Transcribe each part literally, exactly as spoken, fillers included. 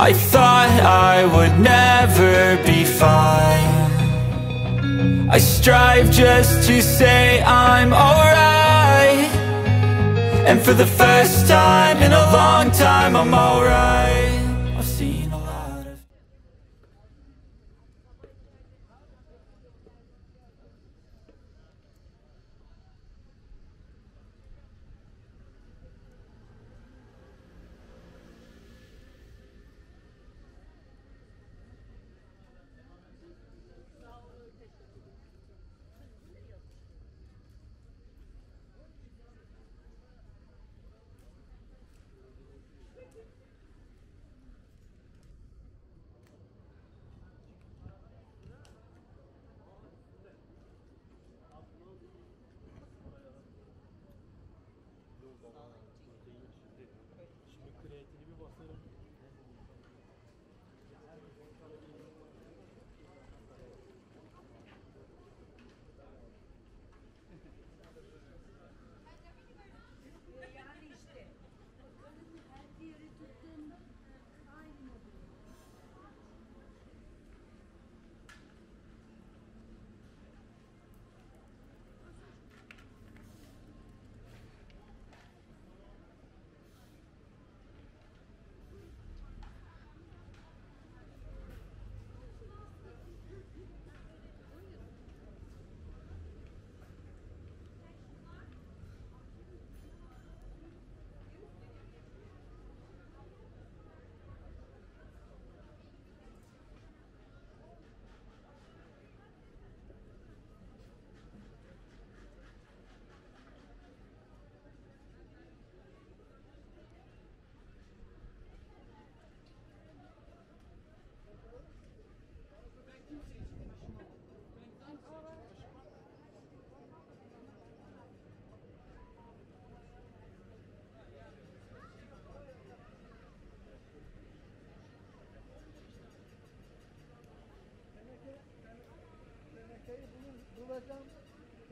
I thought I would never be fine. I strive just to say I'm alright, and for the first time in a long time I'm alright. I've seen a lot of...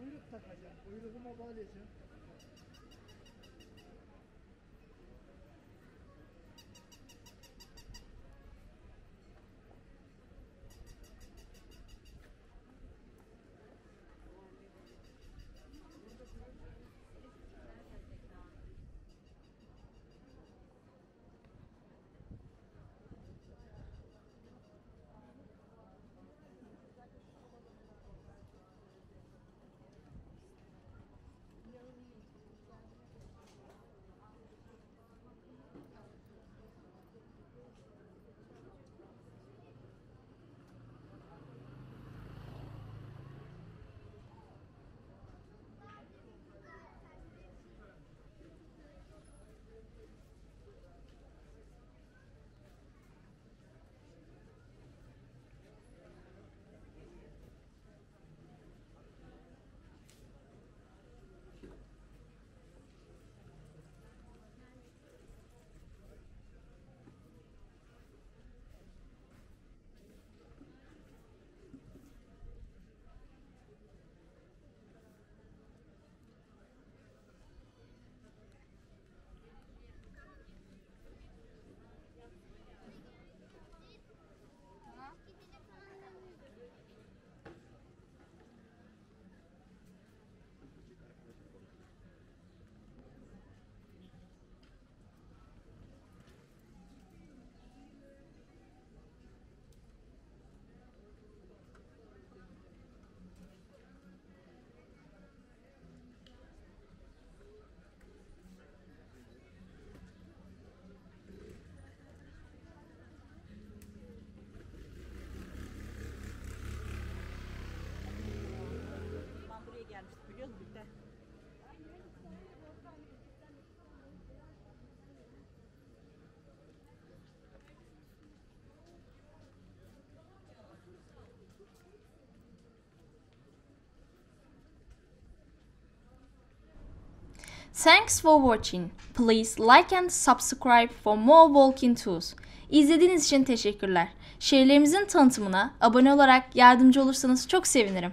Kuyruk takacağım, kuyruğuma bağlayacağım. Yeah. Thanks for watching. Please like and subscribe for more walking tools. İzlediğiniz için teşekkürler. Şehirlerimizin tanıtımına abone olarak yardımcı olursanız çok sevinirim.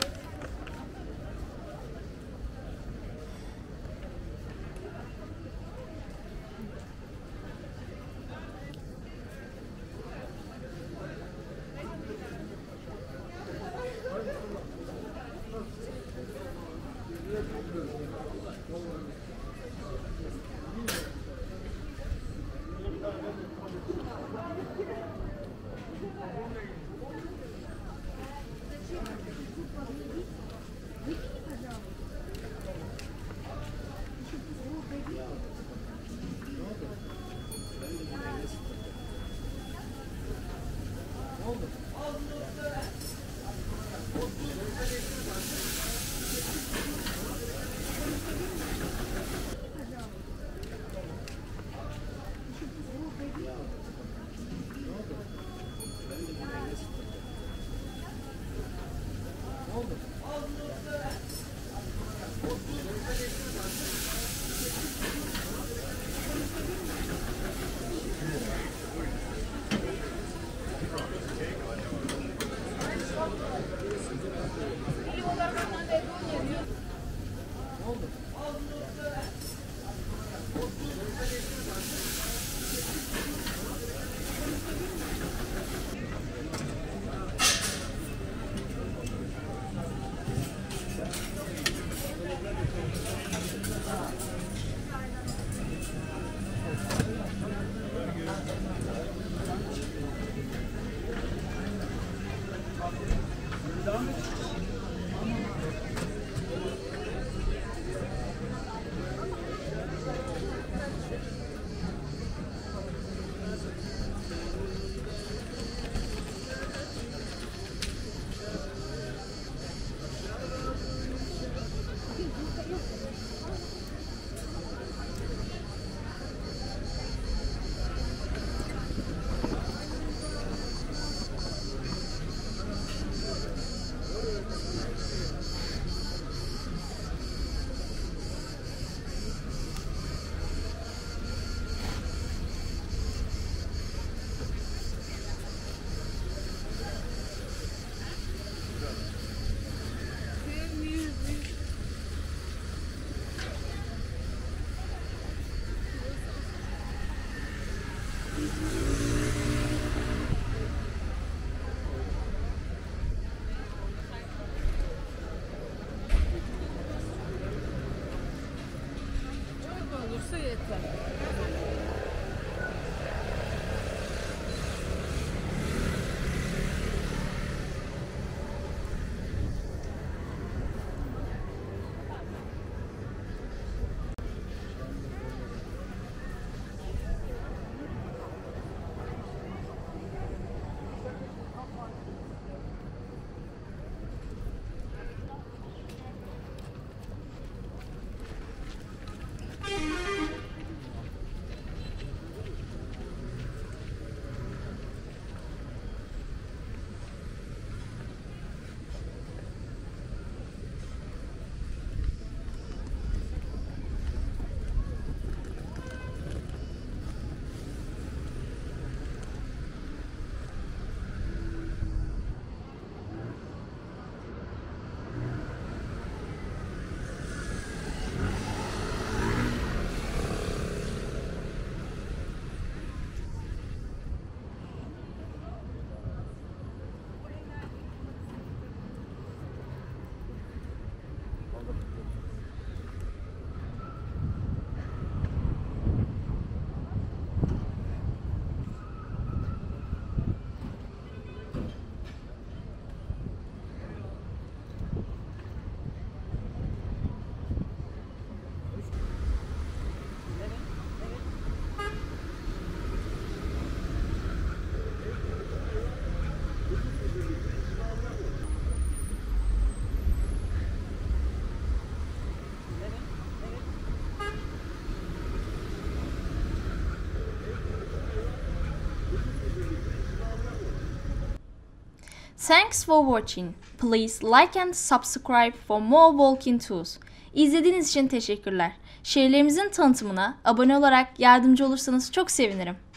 Take one. Thanks for watching. Please like and subscribe for more walking tools. İzlediğiniz için teşekkürler. Şehirlerimizin tanıtımına abone olarak yardımcı olursanız çok sevinirim.